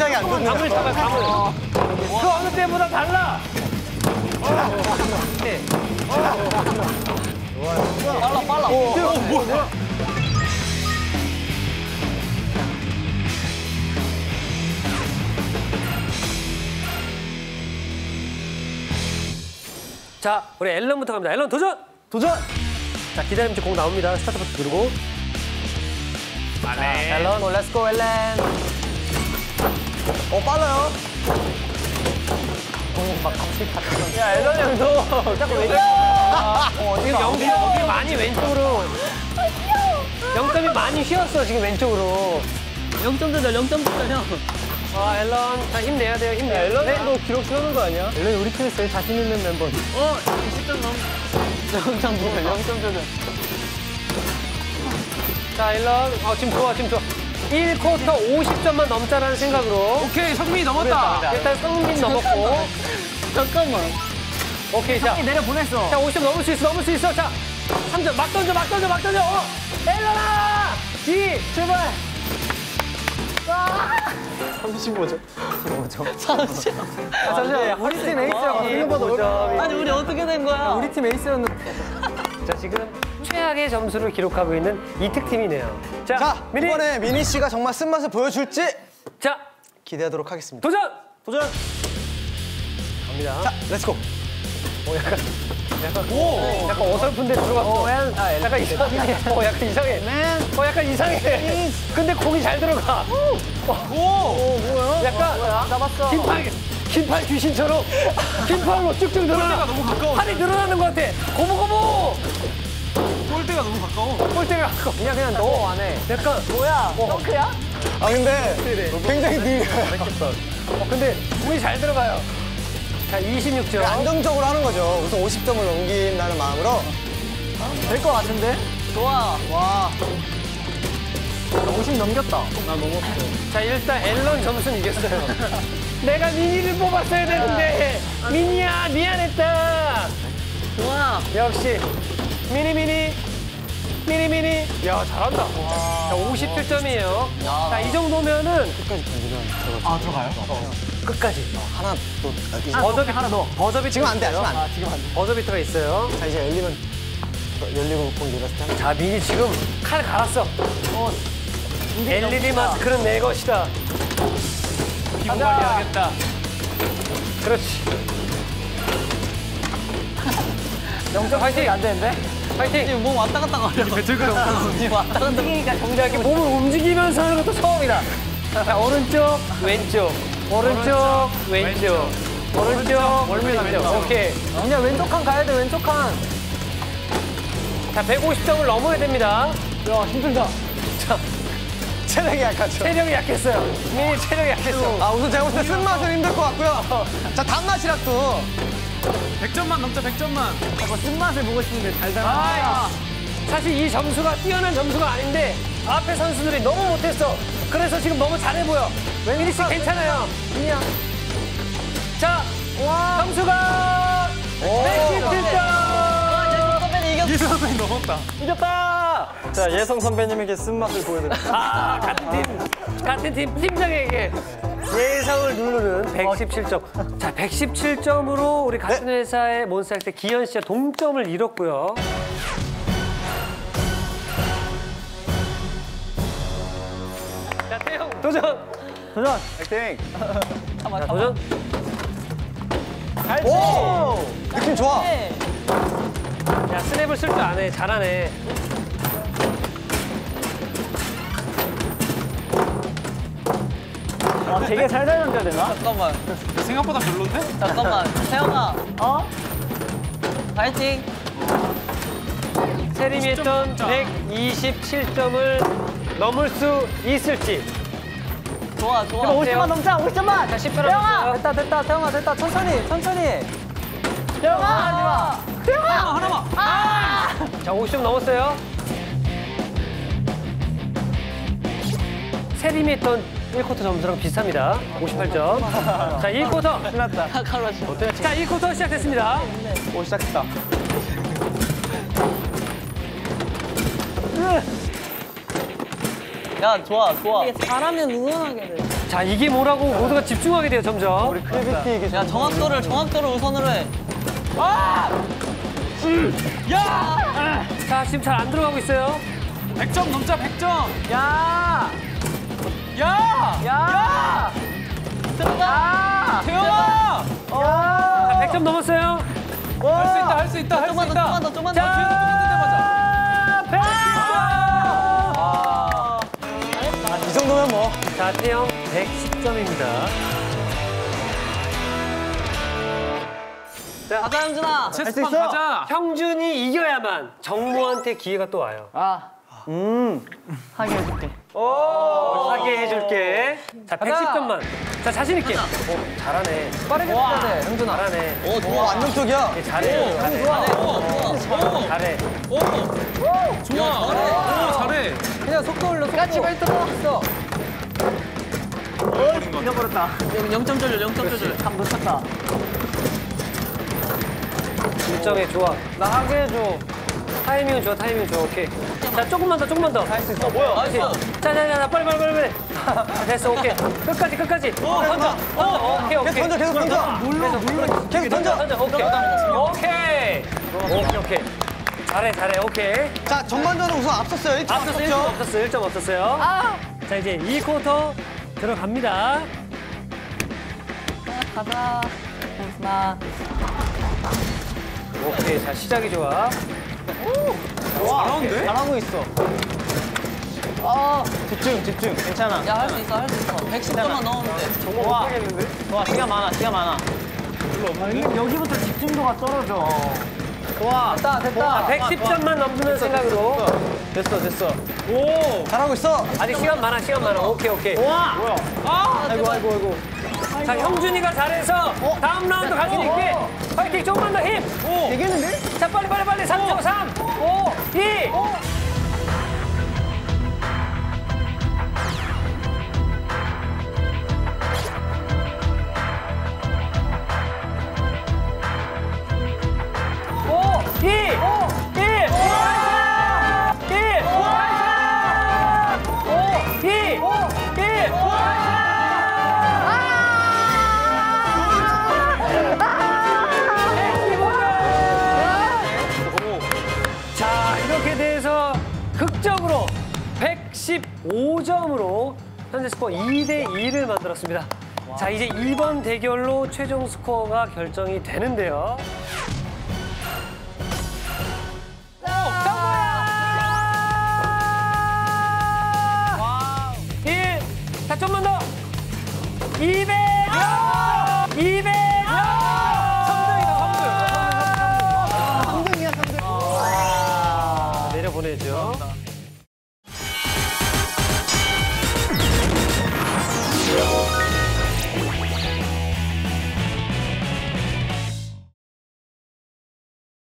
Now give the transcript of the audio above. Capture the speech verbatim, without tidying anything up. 시작이 안 좋네. 감을 잡아, 감을. 그 어느 때보다 달라. 네. 빨라, 빨라. 어, 뭐야? 자, 우리 앨런부터 갑니다. 앨런 도전! 도전! 자, 기다리면 공 나옵니다. 스타트 버튼 누르고. 빨래. 앨런, 렛츠고, 앨런. 어, 빨라요. 오, 막 갑자기 탁. 야, 앨런 형, 너. 자꾸 왼쪽으로. 어, 지금 영점이 아, 많이 왼쪽으로. 아, 귀여워. 영점이 많이 휘었어, 지금 왼쪽으로. 영점 조절, 영점 조절, 형. 아, 앨런, 자, 힘내야 돼요, 힘내야 돼요. 앨런도 네. 기록 세우는 거 아니야? 앨런이 우리 팀에서 제일 자신 있는 멤버. 어, 이십 점 넘. 영점 조절, 영점 조절. 자, 앨런, 어, 지금 좋아, 지금 좋아. 일 쿼터 오십 점만 넘자라는 생각으로. 오케이, 성민이 넘었다. 일단 성민 넘었고. 잠깐만. 오케이, 자. 내려 보냈어. 자, 오십 점 넘을 수 있어, 넘을 수 있어. 자, 삼 점. 막 던져, 막 던져, 막 던져. 어, 앨런아! 이, 제발. 삼십오 점. 삼십오 점. 삼십오 점. 아, 잠시만요. 우리 팀 에이스였거든요. 아, 아니, 우리 어떻게 된 거야? 우리 팀 에이스였는데. 자, 지금. 최악의 점수를 기록하고 있는 이특팀이네요. 자, 자 미니. 이번에 미니 씨가 정말 쓴맛을 보여줄지 자 기대하도록 하겠습니다. 도전! 도전! 갑니다. 자, 렛츠고! 오, 약간, 약간, 오! 약간 어설픈데 들어갔어. 어, 약간, 아, 약간 이상해. 어, 약간 이상해. 어, 약간 이상해. 근데 공이 잘 들어가. 오! 오, 뭐야? 약간, 뭐야? 잡았어. 긴팔, 긴팔 귀신처럼 긴팔로 쭉쭉 늘어나. 너무 가까워. 팔이 늘어나는 것 같아. 고무고무! 골대가 너무 가까워. 골대가 가까워. 그냥 그냥 넣어 안 해. 약간 뭐야? 덩크야? 어. 아 근데 그래. 굉장히 느려요. 어, 근데 공이 잘 들어가요. 자 이십육 점. 안정적으로 하는 거죠. 우선 오십 점을 넘긴다는 마음으로 될 것 같은데? 좋아. 와. 오십 넘겼다. 나 넘었어. 자 일단 앨런 점수는 이겼어요. 내가 미니를 뽑았어야 되는데 아, 미니야 미안했다. 좋아. 역시. 미니 미니 미니 미니 야 잘한다. 자, 오십칠 점이에요. 자, 이 정도면은 끝까지 당기면 들어가요. 아 들어가요? 어. 끝까지. 어, 하나 또 아, 버저비트 하나 넣어. 버저비트 지금 안 돼. 지금 안 돼. 아, 지금 안 돼. 버저비트가 있어요. 자 이제 열리면 열리고 공 열었을 때. 자 미니 지금 칼 갈았어. 어. 엘이디 마스크는 내 것이다. 피부 관리하겠다. 그렇지. 영점 파이팅 안 되는데? 파이팅! 지금 몸 왔다 갔다 가려. 배틀그램 왔다 갔다 움직이니까 정작 이렇게 몸을 움직이면서 하는 것도 처음이다. 자, 오른쪽, 왼쪽. 오른쪽, 왼쪽. 오른쪽, 왼쪽. 오케이. 그냥 왼쪽 칸 가야 돼, 왼쪽 칸. 자, 백오십 점을 넘어야 됩니다. 야, 힘들다. 자, 체력이 약하죠. 체력이 약했어요. 미니 체력이 약했어. 아, 우선 제가 볼때 쓴맛은 힘들 것 같고요. 자, 단맛이라도. 백 점만 넘자, 백 점만. 뭐 쓴맛을 보고 싶은데 달달하다. 사실 이 점수가 뛰어난 점수가 아닌데 앞에 선수들이 너무 못했어. 그래서 지금 너무 잘해 보여. 미니 씨 괜찮아요. 미니야. 자, 와. 점수가 백십칠 점. 예성 선배님 넘었다. 이겼다. 자, 예성 선배님에게 쓴맛을 보여드립니다. 아, 같은 팀. 같은 팀 팀장에게. 예상을 누르는 백십칠 점. 자, 백십칠 점으로 우리 같은 네? 회사의 몬스타엑스 기현 씨와 동점을 이뤘고요. 자, 태용 도전! 도전! 파이팅! 자, 도전! 잘지! 오! 느낌 좋아! 야, 스냅을 쓸 줄 아네. 잘하네. 아, 되게 살살 던져야 되나? 잠깐만. 생각보다 별론데? 잠깐만. 태영아. 어? 파이팅. 세림이 했던 백이십칠 점을 넘을 수 있을지. 좋아, 좋아. 오십 점만 넘자, 오십 점만. 자, 십 점 태영아. 됐다, 됐다. 태영아, 됐다. 천천히, 천천히. 태영아. 하지 마. 태영아. 하나만. 아! 자, 오십 점 넘었어요. 세림이 했던 일 쿼터 점수랑 비슷합니다. 오십팔 점. 자, 일 쿼터. 끝났다. 자, 일 쿼터 시작됐습니다. 오, 시작했다. 야, 좋아, 좋아. 이게 잘하면 응원하게 돼. 자, 이게 뭐라고 모두가 집중하게 돼요, 점점. 우리 크래비티 이게. 야, 정확도를, 정확도를 우선으로 해. 아! 야! 자, 지금 잘 안 들어가고 있어요. 백 점 넘자, 백 점. 야! 야! 야! 야! 들어가! 태영아! 자, 백 점 넘었어요. 할 수 있다, 할 수 있다, 할 수 있다. 좀만 더, 좀만 더. 이 정도면 뭐. 자, 태영 백십 점입니다. 자, 가자, 형준아. 체스판 가자. 형준이 이겨야만 정모한테 기회가 또 와요. 아, 음. 하게 해줄게. 오, 하게 해줄게. 자, 백십 점만. 자, 자신있게. 오, 잘하네. 빠르게 해야 돼, 형준아. 잘하네. 오, 좋아. 완전 쪽이야. 예, 잘해. 오, 잘해. 좋아. 오, 잘해. 오, 좋아. 잘해. 그냥 속도 올려, 속도. 같이 발등어. 잃어버렸다. 영 점 조절, 영 점 조절. 참 놓쳤다. 일정에 좋아. 나 하게 해줘. 타이밍은 좋아, 타이밍은 좋아. 오케이. 자, 조금만 더, 조금만 더. 할 수 있어. 어, 뭐야? 나이스. 자, 자, 자, 빨리, 빨리, 빨리, 빨리. 됐어, 오케이. 끝까지, 끝까지. 어, 던져. 어, 어, 오케이, 오케이. 계속 던져, 계속 던져. 몰라, 몰라. 계속 던져. 던져, 오케이. 오케이. 오케이, 오케이. 잘해, 잘해, 오케이. 자, 전반전은 우선 앞섰어요. 일 점 앞섰죠? 일 점 앞섰어요, 일 점 앞섰어요. 아! 자, 이제 이 쿼터 들어갑니다. 아, 가자. 고맙습니다. 오케이, 자, 시작이 좋아. 오! 와, 잘하는데? 잘하고 있어. 아, 집중, 집중. 괜찮아. 야, 할 수 있어, 할 수 있어. 백십 점만 넣었는데. 정말 못하겠는데? 와, 시간 많아, 시간 많아. 아, 여기부터 집중도가 떨어져. 와, 됐다, 됐다. 백십 점만 넘는 생각으로. 됐어, 됐어. 오! 잘하고 있어! 아직 시간 많아, 시간 많아. 오케이, 오케이. 와! 뭐야? 아! 아이고, 아이고, 아이고. 자, 형준이가 잘해서 어? 다음 라운드 갈 수 있게. 파이팅, 조금만 더 힘! 오! 되겠는데? 자, 빨리, 빨리, 빨리. 삼 초, 삼, 오, 이. 극적으로 백십오 점으로 현재 스코어 이 대 이를 만들었습니다. 와. 자, 이제 이번 대결로 최종 스코어가 결정이 되는데요. 정모야! 일! 사 점만 더! 이백!